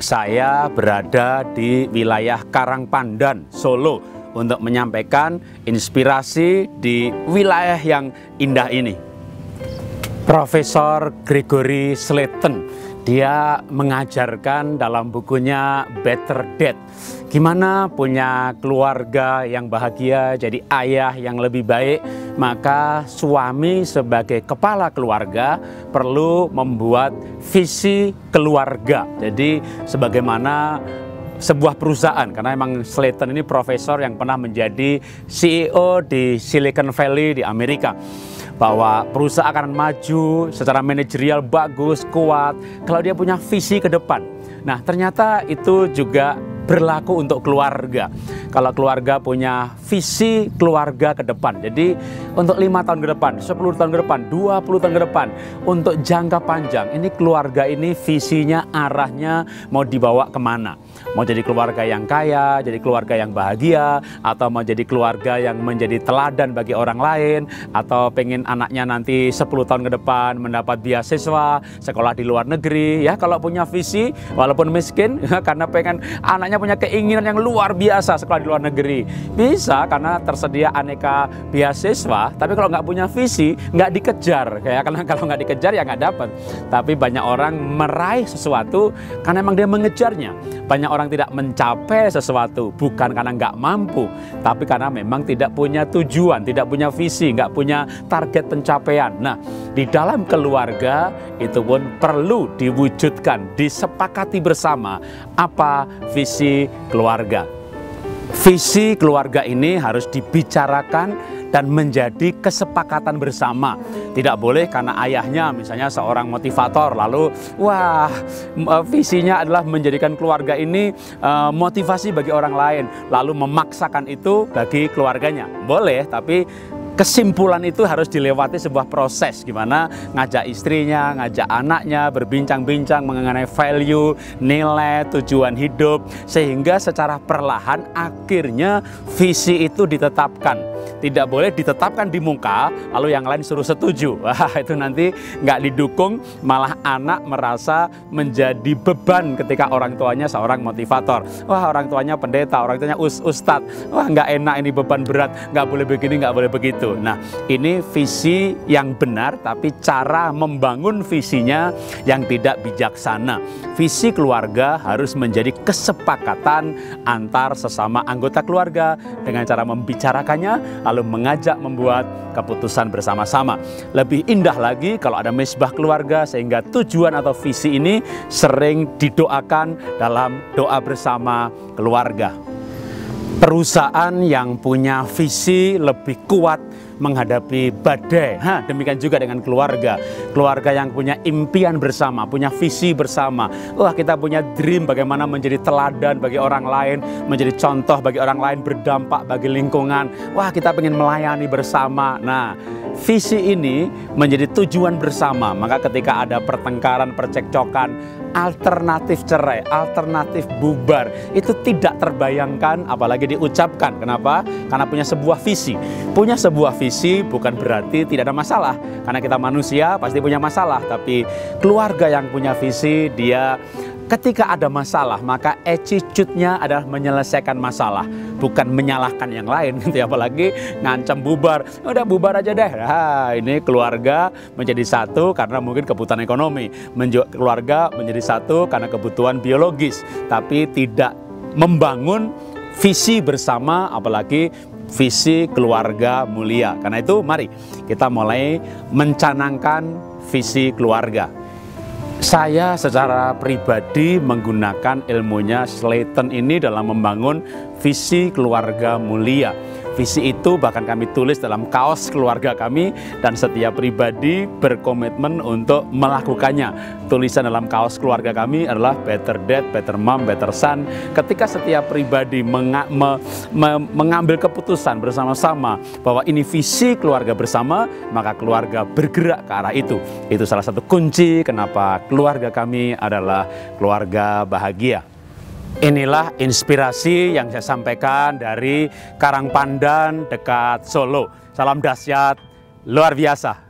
Saya berada di wilayah Karangpandan, Solo, untuk menyampaikan inspirasi di wilayah yang indah ini. Profesor Gregory Slayton, dia mengajarkan dalam bukunya Better Dad, gimana punya keluarga yang bahagia, jadi ayah yang lebih baik. Maka suami sebagai kepala keluarga perlu membuat visi keluarga. Jadi sebagaimana sebuah perusahaan, karena memang Slayton ini profesor yang pernah menjadi CEO di Silicon Valley di Amerika, bahwa perusahaan akan maju secara manajerial bagus, kuat, kalau dia punya visi ke depan. Nah, ternyata itu juga berlaku untuk keluarga. Kalau keluarga punya visi keluarga ke depan, jadi untuk 5 tahun ke depan, 10 tahun ke depan, 20 tahun ke depan, untuk jangka panjang, ini keluarga ini visinya, arahnya mau dibawa kemana. Mau jadi keluarga yang kaya, jadi keluarga yang bahagia, atau mau jadi keluarga yang menjadi teladan bagi orang lain, atau pengen anaknya nanti 10 tahun ke depan mendapat beasiswa, sekolah di luar negeri. Ya, kalau punya visi, walaupun miskin, karena pengen anaknya punya keinginan yang luar biasa sekolah di luar negeri, bisa karena tersedia aneka beasiswa. Tapi kalau nggak punya visi, nggak dikejar, kayak karena kalau nggak dikejar ya nggak dapat. Tapi banyak orang meraih sesuatu karena emang dia mengejarnya. Banyak orang tidak mencapai sesuatu bukan karena nggak mampu, tapi karena memang tidak punya tujuan, tidak punya visi, nggak punya target pencapaian. Nah, di dalam keluarga itu pun perlu diwujudkan, disepakati bersama apa visi keluarga. Visi keluarga ini harus dibicarakan dan menjadi kesepakatan bersama. Tidak boleh karena ayahnya misalnya seorang motivator, lalu wah, visinya adalah menjadikan keluarga ini motivasi bagi orang lain, lalu memaksakan itu bagi keluarganya. Boleh, tapi kesimpulan itu harus dilewati sebuah proses, gimana ngajak istrinya, ngajak anaknya, berbincang-bincang mengenai value, nilai, tujuan hidup, sehingga secara perlahan akhirnya visi itu ditetapkan. Tidak boleh ditetapkan di muka, lalu yang lain suruh setuju. Wah, itu nanti nggak didukung, malah anak merasa menjadi beban ketika orang tuanya seorang motivator. Wah, orang tuanya pendeta, orang tuanya ustadz. Wah, nggak enak ini, beban berat, nggak boleh begini, nggak boleh begitu. Nah, ini visi yang benar, tapi cara membangun visinya yang tidak bijaksana. Visi keluarga harus menjadi kesepakatan antar sesama anggota keluarga dengan cara membicarakannya, lalu mengajak membuat keputusan bersama-sama. Lebih indah lagi kalau ada misbah keluarga, sehingga tujuan atau visi ini sering didoakan dalam doa bersama keluarga. Perusahaan yang punya visi lebih kuat menghadapi badai. Demikian juga dengan keluarga. Keluarga yang punya impian bersama, punya visi bersama. Wah, kita punya dream bagaimana menjadi teladan bagi orang lain, menjadi contoh bagi orang lain, berdampak bagi lingkungan. Wah, kita pengen melayani bersama. Nah, visi ini menjadi tujuan bersama. Maka ketika ada pertengkaran, percekcokan, alternatif cerai, alternatif bubar, itu tidak terbayangkan, apalagi diucapkan. Kenapa? Karena punya sebuah visi. Punya sebuah visi bukan berarti tidak ada masalah, karena kita manusia pasti punya masalah. Tapi keluarga yang punya visi, dia ketika ada masalah, maka attitude-nya adalah menyelesaikan masalah, bukan menyalahkan yang lain, gitu. Apalagi ngancam bubar, udah bubar aja deh. Nah, ini keluarga menjadi satu karena mungkin kebutuhan ekonomi, keluarga menjadi satu karena kebutuhan biologis, tapi tidak membangun visi bersama, apalagi visi keluarga mulia. Karena itu, mari kita mulai mencanangkan visi keluarga. Saya secara pribadi menggunakan ilmunya Slayton ini dalam membangun visi keluarga mulia. Visi itu bahkan kami tulis dalam kaos keluarga kami, dan setiap pribadi berkomitmen untuk melakukannya. Tulisan dalam kaos keluarga kami adalah Better Dad, Better Mom, Better Son. Ketika setiap pribadi mengambil keputusan bersama-sama bahwa ini visi keluarga bersama, maka keluarga bergerak ke arah itu. Itu salah satu kunci kenapa keluarga kami adalah keluarga bahagia. Inilah inspirasi yang saya sampaikan dari Karangpandan dekat Solo. Salam dahsyat, luar biasa.